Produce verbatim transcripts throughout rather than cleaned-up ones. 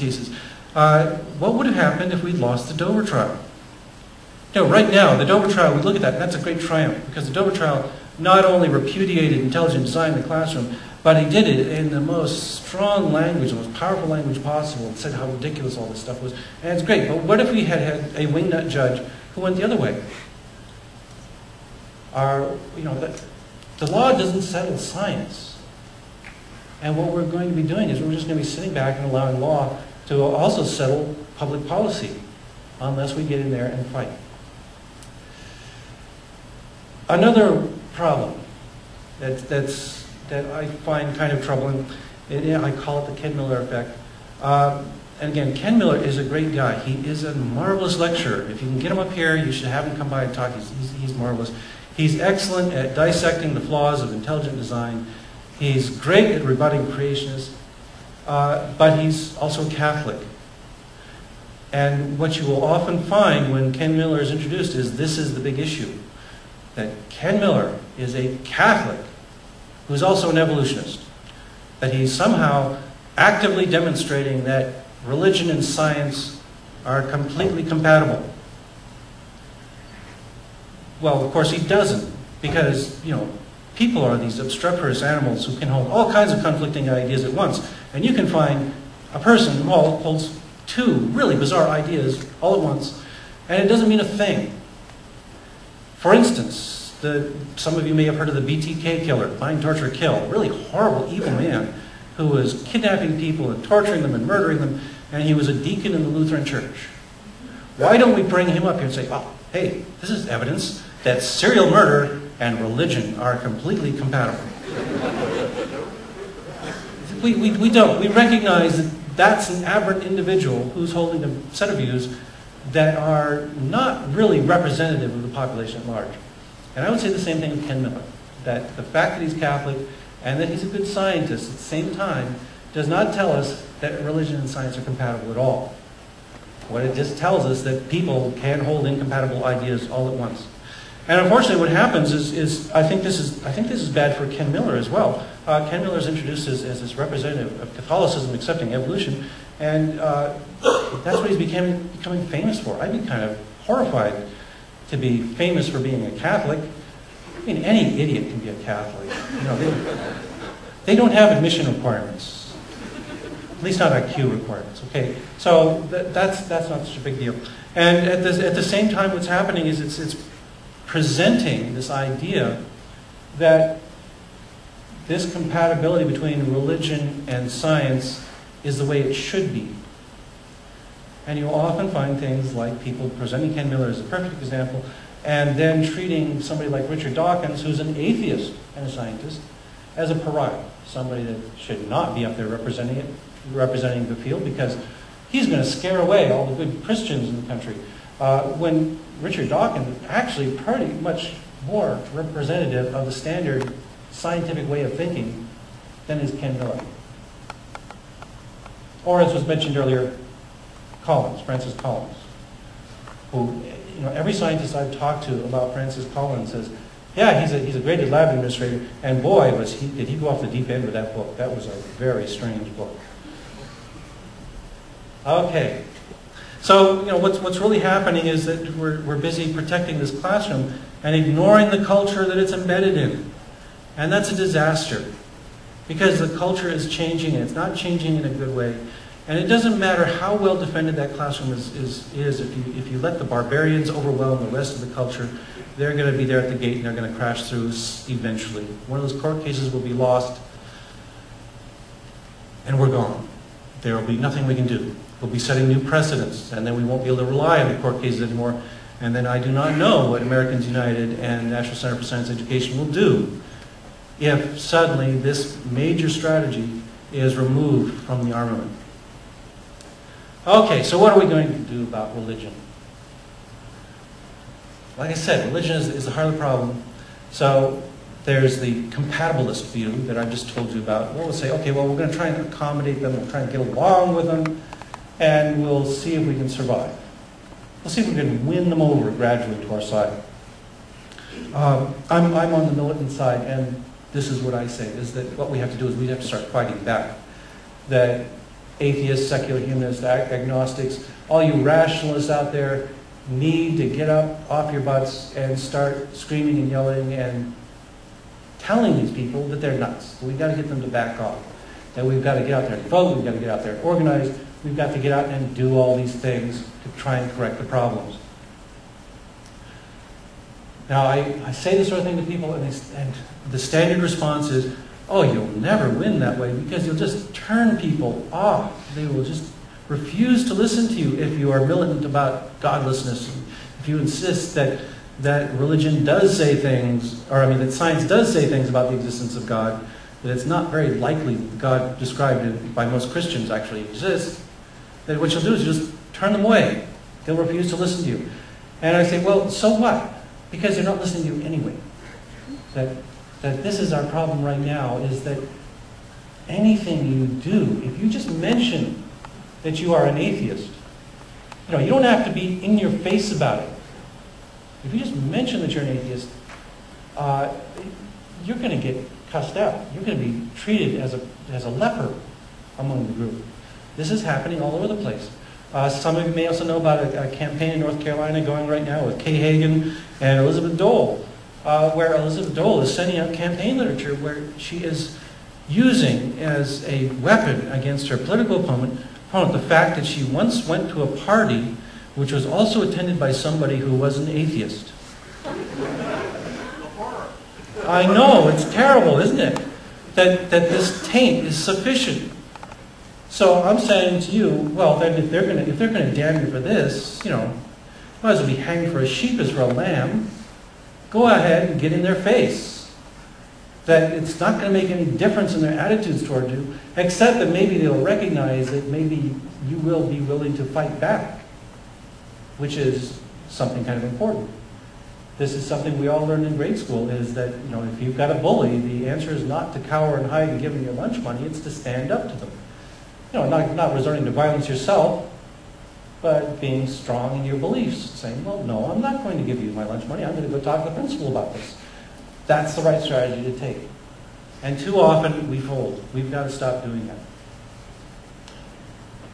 cases. Uh, what would have happened if we'd lost the Dover trial? You know, right now, the Dover trial, we look at that, and that's a great triumph, because the Dover trial not only repudiated intelligent design in the classroom, but he did it in the most strong language, the most powerful language possible, and said how ridiculous all this stuff was. And it's great, but what if we had had a wingnut judge who went the other way? Our, you know, the, the law doesn't settle science. And what we're going to be doing is we're just going to be sitting back and allowing law to also settle public policy, unless we get in there and fight. Another problem that, that's, that I find kind of troubling, it, I call it the Ken Miller effect. Uh, and again, Ken Miller is a great guy. He is a marvelous lecturer. If you can get him up here, you should have him come by and talk. He's, he's, he's marvelous. He's excellent at dissecting the flaws of intelligent design. He's great at rebutting creationists. Uh, but he's also Catholic. And what you will often find when Ken Miller is introduced is this is the big issue, that Ken Miller is a Catholic who's also an evolutionist, that he's somehow actively demonstrating that religion and science are completely compatible. Well, of course he doesn't, because, you know, people are these obstreperous animals who can hold all kinds of conflicting ideas at once. And you can find a person who holds two really bizarre ideas all at once, and it doesn't mean a thing. For instance, the, some of you may have heard of the B T K killer, bind, torture, kill, really horrible, evil man who was kidnapping people and torturing them and murdering them, and he was a deacon in the Lutheran church. Why don't we bring him up here and say, oh, hey, this is evidence that serial murder and religion are completely compatible. We, we, we don't. We recognize that that's an aberrant individual who's holding a set of views that are not really representative of the population at large. And I would say the same thing with Ken Miller, that the fact that he's Catholic and that he's a good scientist at the same time does not tell us that religion and science are compatible at all. What it just tells us that people can hold incompatible ideas all at once. And unfortunately, what happens is, is I think this is I think this is bad for Ken Miller as well. Uh, Ken Miller is introduced as, as this representative of Catholicism accepting evolution, and uh, that's what he's became, becoming famous for. I'd be kind of horrified to be famous for being a Catholic. I mean, any idiot can be a Catholic. You know, they, they don't have admission requirements, at least not I Q requirements. Okay, so that, that's that's not such a big deal. And at the at the same time, what's happening is it's it's presenting this idea that this compatibility between religion and science is the way it should be. And you'll often find things like people presenting Ken Miller as a perfect example, and then treating somebody like Richard Dawkins, who's an atheist and a scientist, as a pariah, somebody that should not be up there representing it, representing the field, because he's going to scare away all the good Christians in the country. Uh, when Richard Dawkins is actually pretty much more representative of the standard scientific way of thinking than is Ken Miller. Or, as was mentioned earlier, Collins, Francis Collins, who, you know, every scientist I've talked to about Francis Collins says, yeah, he's a, he's a graded lab administrator, and boy, was he, did he go off the deep end with that book. That was a very strange book. Okay. So, you know, what's, what's really happening is that we're, we're busy protecting this classroom and ignoring the culture that it's embedded in. And that's a disaster, because the culture is changing, and it's not changing in a good way. And it doesn't matter how well defended that classroom is, is, is if, you, if you let the barbarians overwhelm the rest of the culture, they're going to be there at the gate and they're going to crash through eventually. One of those court cases will be lost, and we're gone. There will be nothing we can do. We'll be setting new precedents, and then we won't be able to rely on the court cases anymore. And then I do not know what Americans United and National Center for Science Education will do if suddenly this major strategy is removed from the armament. Okay, so what are we going to do about religion? Like I said, religion is, is the heart of the problem. So there's the compatibilist view that I just told you about. We'll say, okay, well, we're going to try and accommodate them, we'll try and get along with them, and we'll see if we can survive. We'll see if we can win them over gradually to our side. Um, I'm, I'm on the militant side, and this is what I say, is that what we have to do is we have to start fighting back. That atheists, secular humanists, ag agnostics, all you rationalists out there need to get up off your butts and start screaming and yelling and telling these people that they're nuts. We've got to get them to back off. That we've got to get out there and vote, we've got to get out there and organize, we've got to get out and do all these things to try and correct the problems. Now, I, I say this sort of thing to people, and, they, and the standard response is, oh, you'll never win that way because you'll just turn people off. They will just refuse to listen to you if you are militant about godlessness. If you insist that, that religion does say things, or I mean that science does say things about the existence of God, that it's not very likely God described by most Christians actually exists, that what you'll do is just turn them away. They'll refuse to listen to you. And I say, well, so what? Because they're not listening to you anyway. That, that this is our problem right now, is that anything you do, if you just mention that you are an atheist, you know, you don't have to be in your face about it. If you just mention that you're an atheist, uh, you're going to get cussed out. You're going to be treated as a, as a leper among the group. This is happening all over the place. Uh, some of you may also know about a, a campaign in North Carolina going right now with Kay Hagan and Elizabeth Dole, uh, where Elizabeth Dole is sending out campaign literature where she is using as a weapon against her political opponent the fact that she once went to a party which was also attended by somebody who was an atheist. I know, it's terrible, isn't it? That, that this taint is sufficient. So I'm saying to you, well, then if they're going to if they're going to damn you for this, you know, might as well be hanged for a sheep as for a lamb. Go ahead and get in their face. That it's not going to make any difference in their attitudes toward you, except that maybe they'll recognize that maybe you will be willing to fight back, which is something kind of important. This is something we all learned in grade school, is that, you know, if you've got a bully, the answer is not to cower and hide and give them your lunch money, it's to stand up to them. You know, not, not resorting to violence yourself, but being strong in your beliefs, saying, well, no, I'm not going to give you my lunch money. I'm going to go talk to the principal about this. That's the right strategy to take. And too often we fold. We've got to stop doing that.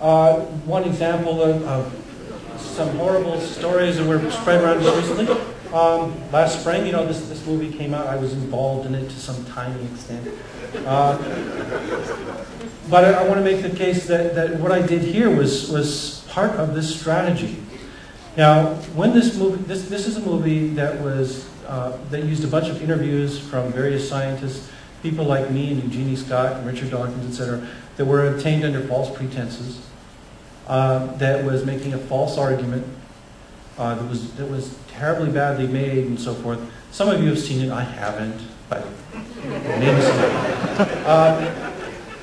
Uh, one example of, of some horrible stories that were spread around just recently. Um, last spring, you know, this, this movie came out. I was involved in it to some tiny extent. Uh, But I, I want to make the case that, that what I did here was, was part of this strategy. Now, when this movie, this, this is a movie that was, uh, that used a bunch of interviews from various scientists, people like me and Eugenie Scott and Richard Dawkins, et cetera, that were obtained under false pretenses, uh, that was making a false argument, uh, that was, that was terribly badly made and so forth. Some of you have seen it, I haven't, but maybe some.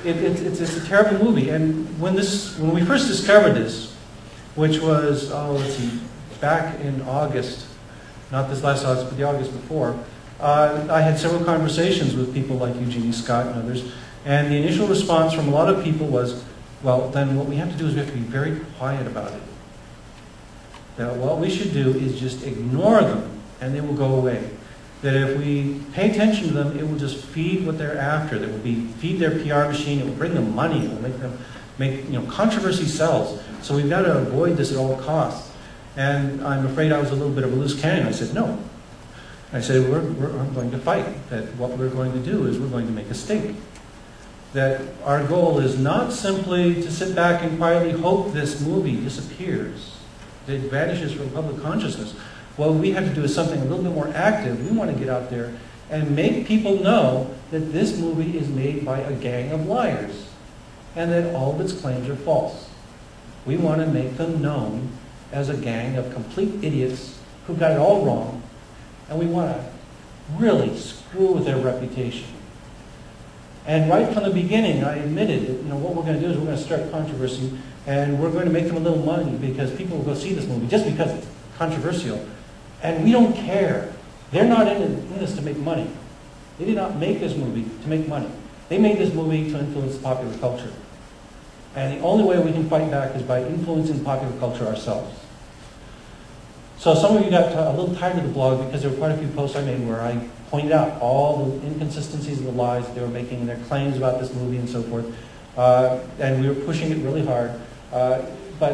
It, it, it's, it's a terrible movie, and when this, when we first discovered this, which was, oh, let's see, back in August, not this last August, but the August before, uh, I had several conversations with people like Eugenie Scott and others, and the initial response from a lot of people was, well, then what we have to do is we have to be very quiet about it. That what we should do is just ignore them, and they will go away. That if we pay attention to them, it will just feed what they're after. That will be feed their P R machine. It will bring them money. It will make them make, you know, controversy sells. So we've got to avoid this at all costs. And I'm afraid I was a little bit of a loose cannon. I said no. I said we're we're I'm going to fight. That what we're going to do is we're going to make a stink. That our goal is not simply to sit back and quietly hope this movie disappears. That it vanishes from public consciousness. What we have to do is something a little bit more active. We want to get out there and make people know that this movie is made by a gang of liars and that all of its claims are false. We want to make them known as a gang of complete idiots who got it all wrong, and we want to really screw with their reputation. And right from the beginning, I admitted that, you know, what we're going to do is we're going to start controversy, and we're going to make them a little money because people will go see this movie just because it's controversial. And we don't care. They're not in, in this to make money. They did not make this movie to make money. They made this movie to influence popular culture. And the only way we can fight back is by influencing popular culture ourselves. So some of you got a little tired of the blog because there were quite a few posts I made where I pointed out all the inconsistencies and the lies they were making and their claims about this movie and so forth. uh, and we were pushing it really hard. Uh, but